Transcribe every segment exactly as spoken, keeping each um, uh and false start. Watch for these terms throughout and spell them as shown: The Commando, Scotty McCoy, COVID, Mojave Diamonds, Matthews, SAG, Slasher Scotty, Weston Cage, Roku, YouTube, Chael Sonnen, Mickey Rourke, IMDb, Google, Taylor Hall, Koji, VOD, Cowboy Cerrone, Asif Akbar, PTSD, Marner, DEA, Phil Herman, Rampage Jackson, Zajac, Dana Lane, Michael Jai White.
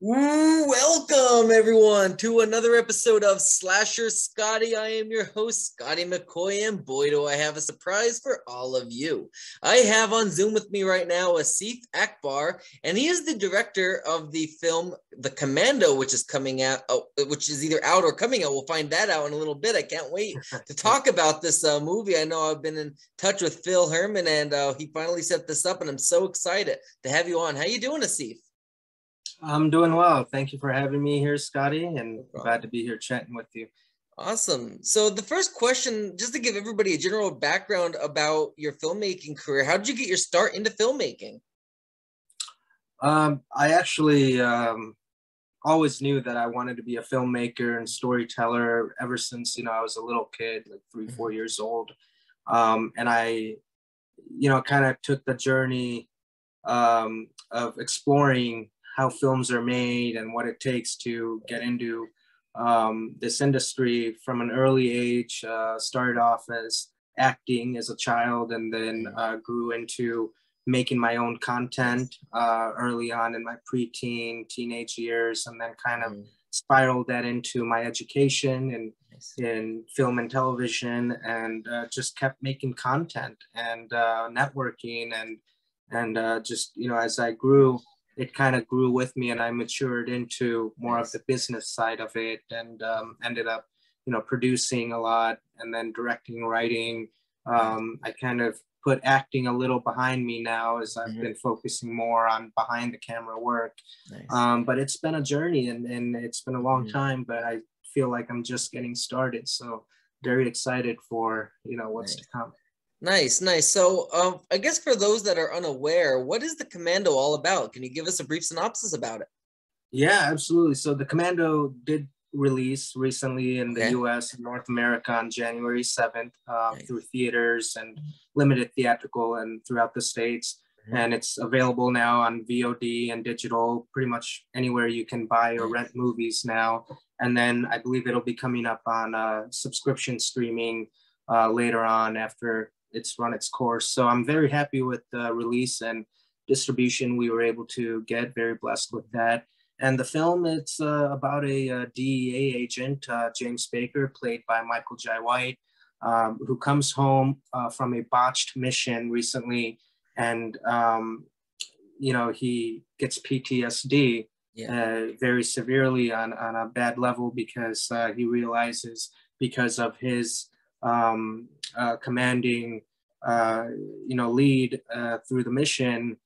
Welcome everyone to another episode of Slasher Scotty. I am your host, Scotty McCoy, and boy do I have a surprise for all of you. I have on Zoom with me right now Asif Akbar, and he is the director of the film The Commando, which is coming out, which is either out or coming out. We'll find that out in a little bit. I can't wait to talk about this uh, movie. I know I've been in touch with Phil Herman, and uh, he finally set this up, and I'm so excited to have you on. How you doing, Asif? I'm doing well. Thank you for having me here, Scotty, and glad to be here chatting with you. Awesome. So the first question, just to give everybody a general background about your filmmaking career, how did you get your start into filmmaking? Um, I actually um, always knew that I wanted to be a filmmaker and storyteller ever since, you know, I was a little kid, like three, four years old. Um, and I, you know, kind of took the journey um, of exploring how films are made and what it takes to get into um, this industry from an early age. Uh, started off as acting as a child, and then uh, grew into making my own content uh, early on in my preteen, teenage years, and then kind of spiraled that into my education and in film and television, and uh, just kept making content and uh, networking, and and uh, just, you know, as I grew, it kind of grew with me, and I matured into more of the business side of it, and um, ended up, you know, producing a lot, and then directing, writing. Um, I kind of put acting a little behind me now, as I've mm-hmm. been focusing more on behind the camera work. Nice. Um, but it's been a journey, and, and it's been a long mm-hmm. time, but I feel like I'm just getting started. So very excited for, you know, what's nice. to come. Nice, nice. So um, I guess for those that are unaware, what is The Commando all about? Can you give us a brief synopsis about it? Yeah, absolutely. So The Commando did release recently in the okay. U S and North America on January seventh um, nice. through theaters and limited theatrical and throughout the States. Mm-hmm. And it's available now on V O D and digital, pretty much anywhere you can buy or rent movies now. And then I believe it'll be coming up on uh, subscription streaming uh, later on after it's run its course. So I'm very happy with the release and distribution we were able to get. Very blessed with that. And the film, it's uh, about a, a D E A agent, uh, James Baker, played by Michael Jai White, um, who comes home uh, from a botched mission recently. And, um, you know, he gets P T S D yeah. uh, very severely on, on a bad level, because uh, he realizes, because of his um, uh, commanding, uh, you know, lead, uh, through the mission,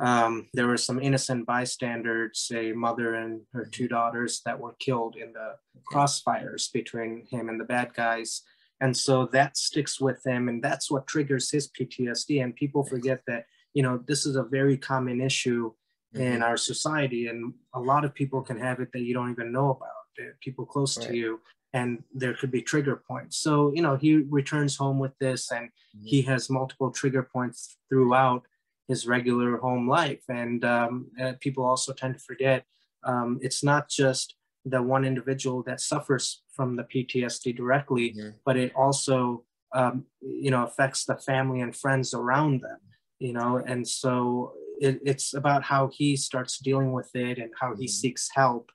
um, there were some innocent bystanders, a mother and her two daughters, that were killed in the crossfires between him and the bad guys. And so that sticks with him, and that's what triggers his P T S D. And people forget that, you know, this is a very common issue mm-hmm. in our society, and a lot of people can have it that you don't even know about, people close right. to you. And there could be trigger points. So, you know, he returns home with this, and mm-hmm. he has multiple trigger points throughout his regular home life. And um, uh, people also tend to forget, um, it's not just the one individual that suffers from the P T S D directly, mm-hmm. but it also, um, you know, affects the family and friends around them, you know. And so it, it's about how he starts dealing with it, and how mm-hmm. he seeks help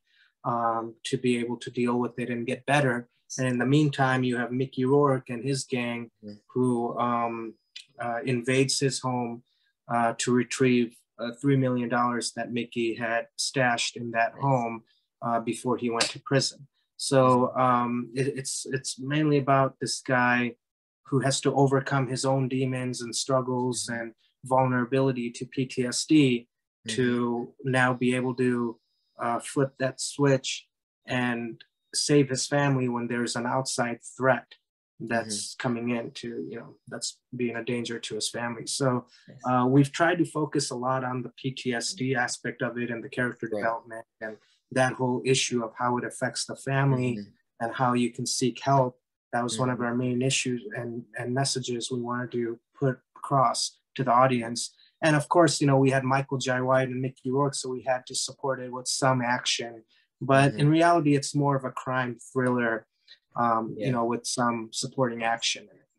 Um, to be able to deal with it and get better. And in the meantime, you have Mickey Rourke and his gang yeah. who um, uh, invades his home uh, to retrieve uh, three million dollars that Mickey had stashed in that home uh, before he went to prison. So um, it, it's, it's mainly about this guy who has to overcome his own demons and struggles and vulnerability to P T S D yeah. to now be able to Uh, flip that switch and save his family when there's an outside threat that's mm-hmm. coming in to, you know, that's being a danger to his family. So uh, we've tried to focus a lot on the P T S D aspect of it, and the character right. development, and that whole issue of how it affects the family mm-hmm. and how you can seek help. That was mm-hmm. one of our main issues and, and messages we wanted to put across to the audience. And of course, you know, we had Michael Jai White and Mickey Rourke, so we had to support it with some action. But mm-hmm. in reality, it's more of a crime thriller, um, yeah. you know, with some supporting action in it.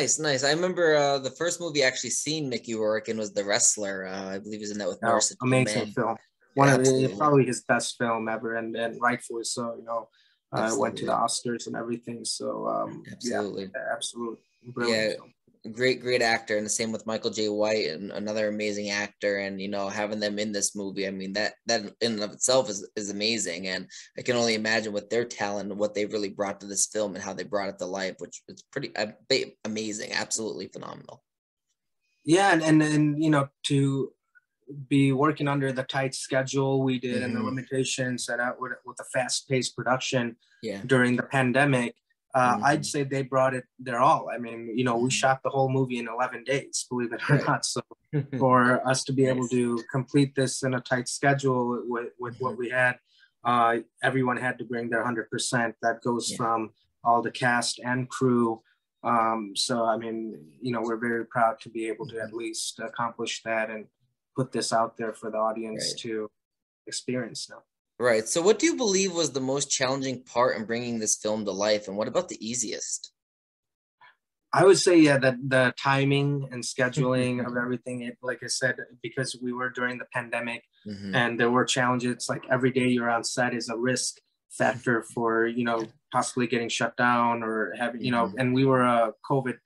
Nice, nice. I remember uh, the first movie I actually seen Mickey Rourke in was The Wrestler. Uh, I believe he was in that with Marissa. Oh, amazing film. one yeah, of the, probably his best film ever, and and rightfully so. You know, uh, went to the Oscars and everything. So um, absolutely, yeah, absolutely, brilliant yeah. film. Great, great actor, and the same with Michael Jai White, and another amazing actor. And you know, having them in this movie, I mean, that that in and of itself is is amazing. And I can only imagine with their talent, what they really brought to this film, and how they brought it to life, which is pretty uh, amazing, absolutely phenomenal. Yeah, and, and and you know, to be working under the tight schedule we did, mm-hmm. and the limitations, and out with with a fast paced production yeah. during the pandemic. Uh, mm-hmm. I'd say they brought it their all. I mean, you know, we shot the whole movie in eleven days, believe it or right. not. So for us to be nice. able to complete this in a tight schedule with, with mm-hmm. what we had, uh, everyone had to bring their one hundred percent. That goes yeah. from all the cast and crew. Um, so, I mean, you know, we're very proud to be able to mm-hmm. at least accomplish that and put this out there for the audience right. to experience now. Right. So what do you believe was the most challenging part in bringing this film to life? And what about the easiest? I would say, yeah, that the timing and scheduling of everything, it, like I said, because we were during the pandemic mm-hmm. and there were challenges, like every day you're on set is a risk factor for, you know, possibly getting shut down or having, you know, mm-hmm. and we were a COVID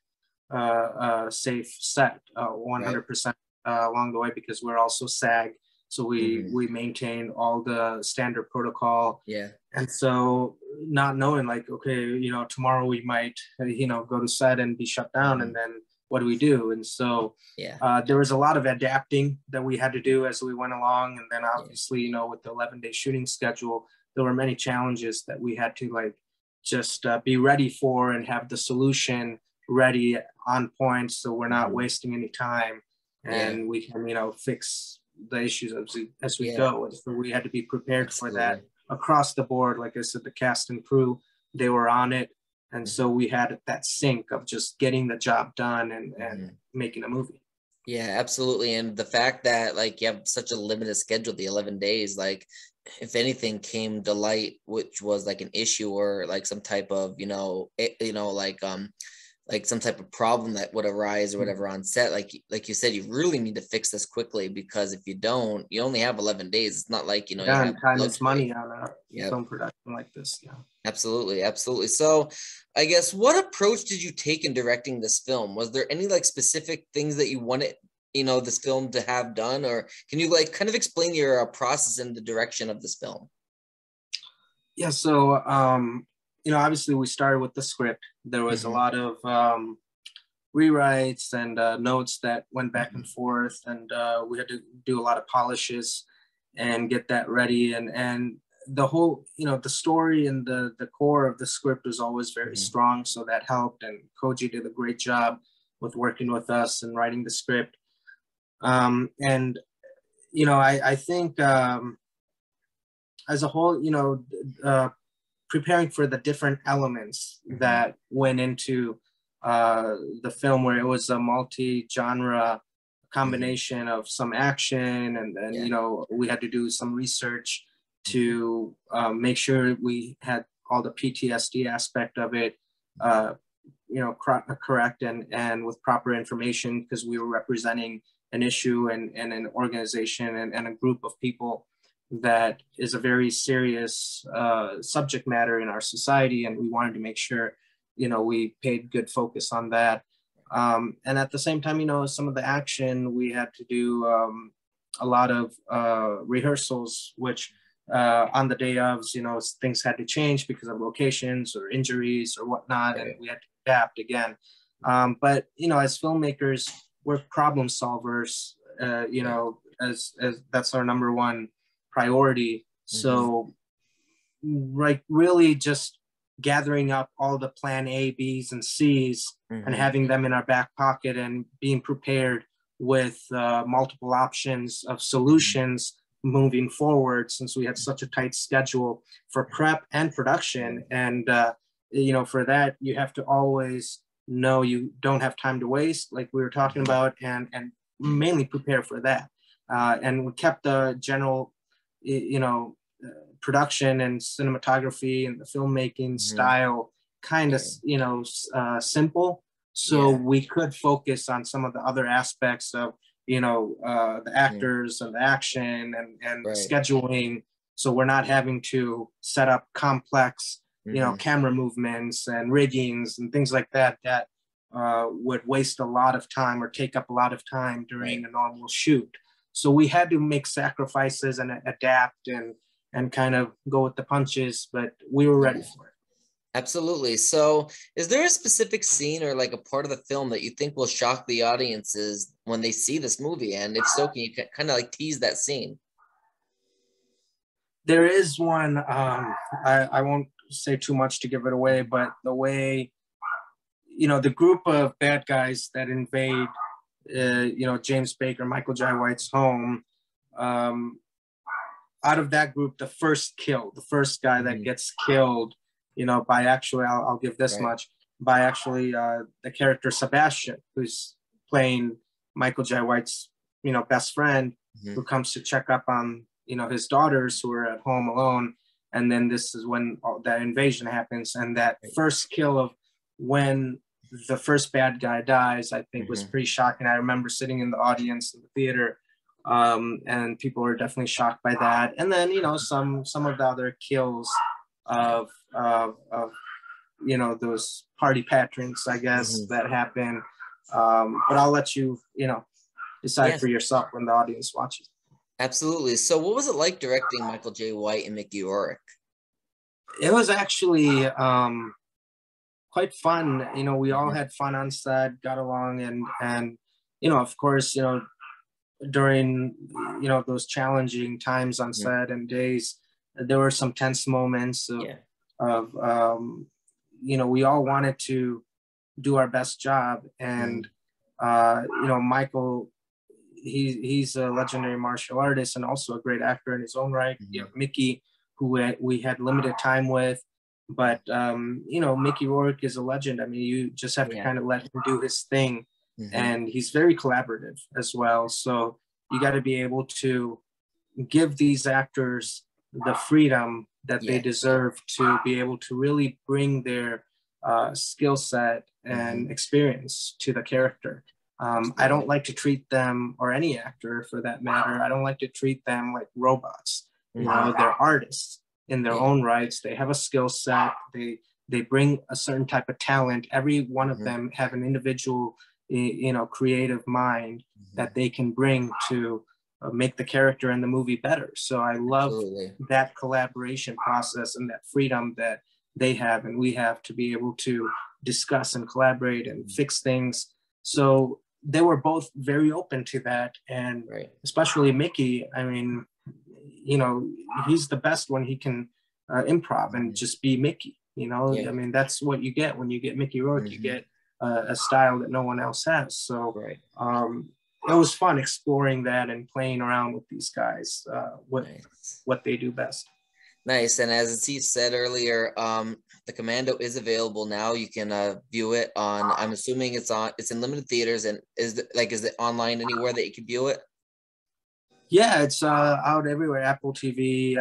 uh, uh, safe set uh, one hundred percent right. uh, along the way, because we're also SAG. So we, mm-hmm. we maintain all the standard protocol. Yeah. And so not knowing like, okay, you know, tomorrow we might, you know, go to set and be shut down. And then what do we do? And so yeah. uh, there was a lot of adapting that we had to do as we went along. And then obviously, yeah. you know, with the eleven day shooting schedule, there were many challenges that we had to like, just uh, be ready for and have the solution ready on point. So we're not mm-hmm. wasting any time and yeah. we can, you know, fix the issues as we, as we yeah. go. And so we had to be prepared Absolutely. for that across the board. Like I said, the cast and crew, they were on it. And mm-hmm. so we had that sync of just getting the job done and, and mm-hmm. making a movie. Yeah, absolutely. And the fact that like you have such a limited schedule, the eleven days, like if anything came to light, which was like an issue or like some type of, you know, it, you know, like, um, like some type of problem that would arise or whatever on set. Like, like you said, you really need to fix this quickly, because if you don't, you only have eleven days. It's not like, you know, yeah, you and time is money on a yep. film production like this. Yeah, absolutely. Absolutely. So I guess what approach did you take in directing this film? Was there any like specific things that you wanted, you know, this film to have done, or can you like kind of explain your uh, process in the direction of this film? Yeah. So, um, you know, obviously we started with the script. There was mm-hmm. a lot of um, rewrites and uh, notes that went back mm-hmm. and forth, and uh, we had to do a lot of polishes and get that ready. And and the whole, you know, the story and the the core of the script was always very mm-hmm. strong, so that helped. And Koji did a great job with working with us and writing the script. Um, and you know, I I think um, as a whole, you know. Uh, preparing for the different elements mm-hmm. that went into uh, the film, where it was a multi-genre combination mm-hmm. of some action, and then, yeah. you know, we had to do some research to uh, make sure we had all the P T S D aspect of it, uh, you know, correct and, and with proper information, because we were representing an issue and, and an organization and, and a group of people that is a very serious uh, subject matter in our society, and we wanted to make sure, you know, we paid good focus on that. Um, and at the same time, you know, some of the action, we had to do um, a lot of uh, rehearsals, which uh, on the day of, you know, things had to change because of locations or injuries or whatnot, and we had to adapt again. Um, but, you know, as filmmakers, we're problem solvers, uh, you know, as, as that's our number one priority. So mm-hmm. like really just gathering up all the plan A, B's and C's mm-hmm. and having them in our back pocket and being prepared with uh, multiple options of solutions mm-hmm. moving forward, since we had such a tight schedule for prep and production. And uh, you know, for that, you have to always know you don't have time to waste, like we were talking about, and, and mainly prepare for that. Uh, and we kept the general you know, uh, production and cinematography and the filmmaking mm-hmm. style kind of, yeah. you know, uh, simple. So yeah. we could focus on some of the other aspects of you know, uh, the actors yeah. and the action and, and right. scheduling. So we're not having to set up complex, you know, mm-hmm. camera movements and riggings and things like that that uh, would waste a lot of time or take up a lot of time during right. a normal shoot. So we had to make sacrifices and adapt and and kind of go with the punches, but we were ready for it. Absolutely. So is there a specific scene or like a part of the film that you think will shock the audiences when they see this movie? And if so, can you kind of like tease that scene? There is one, um, I, I won't say too much to give it away, but the way, you know, the group of bad guys that invade, uh, you know, James Baker, Michael Jai White's home, um, out of that group, the first kill, the first guy that gets killed, you know, by actually, I'll, I'll give this right. much, by actually uh, the character Sebastian, who's playing Michael Jai White's, you know, best friend, mm-hmm. who comes to check up on, you know, his daughters who are at home alone. And then this is when all that invasion happens. And that right. first kill of when the first bad guy dies, I think mm-hmm. was pretty shocking. I remember sitting in the audience in the theater, Um, and people were definitely shocked by that. And then, you know, some some of the other kills of, of, of you know, those party patrons, I guess, mm-hmm. that happen. Um, but I'll let you, you know, decide yes. for yourself when the audience watches. Absolutely. So what was it like directing Michael Jai White and Mickey Rourke? It was actually um, quite fun. You know, we all had fun on set, got along, and, and you know, of course, you know, during, you know, those challenging times on set and days, there were some tense moments of, yeah. of um, you know, we all wanted to do our best job. And, uh, you know, Michael, he, he's a legendary martial artist and also a great actor in his own right. Mm-hmm. You know, Mickey, who we had limited time with, but, um, you know, Mickey Rourke is a legend. I mean, you just have to yeah. kind of let him do his thing. Mm-hmm. And he's very collaborative as well. So you got to be able to give these actors the freedom that yeah. they deserve to be able to really bring their uh, skill set and mm-hmm. experience to the character. Um, I don't like to treat them, or any actor for that matter, I don't like to treat them like robots. Mm-hmm. You know, they're artists in their yeah. own rights. They have a skill set. They, they bring a certain type of talent. Every one of mm-hmm. them have an individual, you know, creative mind mm-hmm. that they can bring to uh, make the character and the movie better. So I love Absolutely. That collaboration process and that freedom that they have and we have to be able to discuss and collaborate and mm-hmm. fix things. So they were both very open to that. And right. especially Mickey, I mean, you know, he's the best when he can uh, improv and mm-hmm. just be Mickey, you know, yeah. I mean, that's what you get when you get Mickey Rourke, mm-hmm. you get Uh, a style that no one else has. So right. um, it was fun exploring that and playing around with these guys, uh, what, nice. What they do best. Nice. And as Asif said earlier, um, The Commando is available now. You can uh, view it on, I'm assuming it's on, it's in limited theaters. And is the, like, is it online anywhere that you can view it? Yeah, it's uh, out everywhere. Apple T V,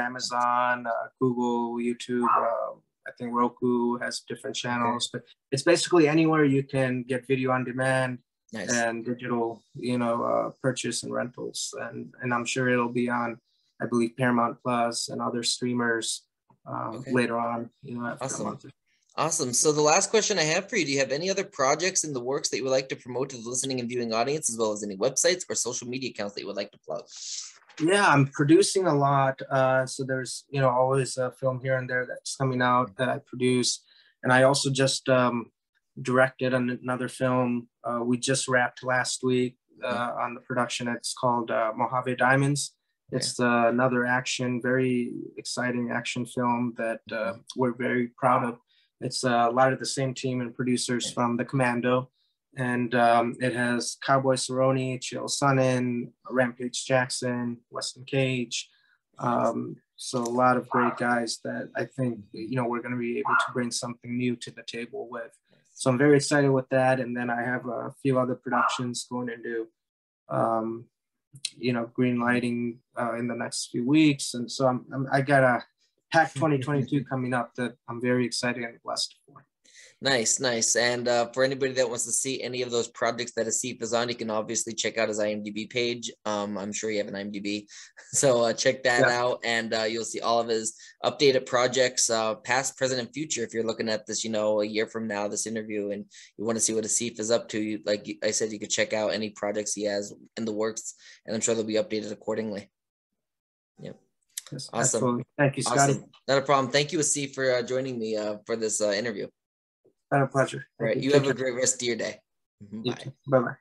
Amazon, uh, Google, YouTube, uh, I think Roku has different channels, but it's basically anywhere you can get video on demand nice. And digital, you know, uh, purchase and rentals. And, and I'm sure it'll be on, I believe, Paramount Plus and other streamers uh, okay. later on, you know, after awesome. A month. Awesome. So the last question I have for you, do you have any other projects in the works that you would like to promote to the listening and viewing audience, as well as any websites or social media accounts that you would like to plug? Yeah, I'm producing a lot. Uh, so there's, you know, always a film here and there that's coming out that I produce. And I also just um, directed an, another film. Uh, we just wrapped last week uh, on the production. It's called uh, Mojave Diamonds. It's uh, another action, very exciting action film that uh, we're very proud of. It's uh, a lot of the same team and producers from The Commando. And um, it has Cowboy Cerrone, Chael Sonnen, Rampage Jackson, Weston Cage. Um, so a lot of great guys that I think, you know, we're going to be able to bring something new to the table with. So I'm very excited with that. And then I have a few other productions going into, um, you know, green lighting uh, in the next few weeks. And so I'm, I'm, I got a H A C C twenty twenty-two coming up that I'm very excited and blessed for. Nice, nice. And uh, for anybody that wants to see any of those projects that Asif is on, you can obviously check out his IMDb page. Um, I'm sure you have an IMDb. So uh, check that yeah. out, and uh, you'll see all of his updated projects, uh, past, present, and future. If you're looking at this, you know, a year from now, this interview, and you want to see what Asif is up to, you, like I said, you could check out any projects he has in the works, and I'm sure they'll be updated accordingly. Yep. Yes, awesome. Absolutely. Thank you, Scotty. Awesome. Not a problem. Thank you, Asif, for uh, joining me uh, for this uh, interview. Been a pleasure. All right. You have a great rest of your day. Bye. Bye-bye.